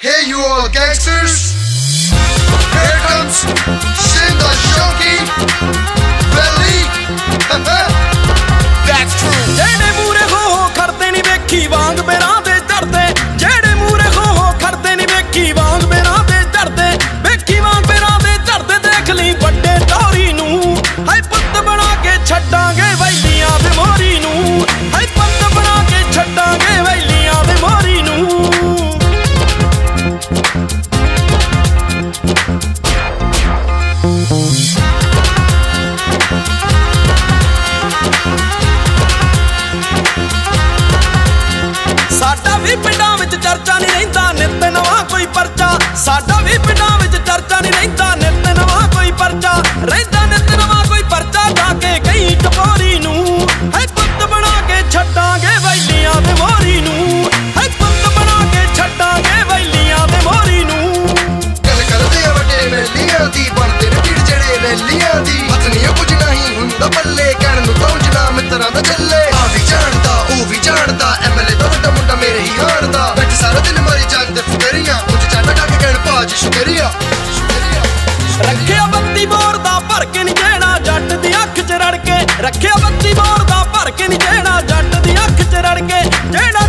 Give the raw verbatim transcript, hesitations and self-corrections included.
Hey you all gangsters, here comes Shinda Shoki Belly. That's true. Jede mure ho ho kharte ni vekhi waang mera de darde. Jede mure ho ho kharte ni vekhi waang mera de darde. Vekhi waang mera de darde dekh li bande tauri nu. Hai patt bana ke chhaddaange vailiyan de mori nu. Hai patt bana ke chhaddaange vailiyan de mori nu. चर्चा नहीं रहता नित नवा कोई परचा साडा भी पिंडा विच चर्चा नहीं रहता नित नवा कोई परचा रहता नित नवा कोई परचा जाके गई टपोरी नू है पुत बना के छड्डांगे वैलियां ते मोरी नू है पुत बना के छड्डांगे वैलियां ते मोरी नू गल करदे आ वडे वैलियां दी बनदे ने भीड़ जड़े वैलियां दी हसनियां कुछ नहीं हुंदा बल्ले कहण नू पहुंचदा मित्रां दा जल्ले आ भी जाणदा ओ भी जाणदा एमएलए दा वड्डा मुंडा मेरे ही हाणदा सारा दिन मरी जाते फुकरिया कुछ चाटा डाके कहण भाज शुक्रिया शुक्रिया रखिया बत्ती मोर दा भर के नहीं देना जट दी अख च रड़ के रखिया बत्ती मोर दा भर के नहीं देना जट दी अख च रड़ के जेड़ा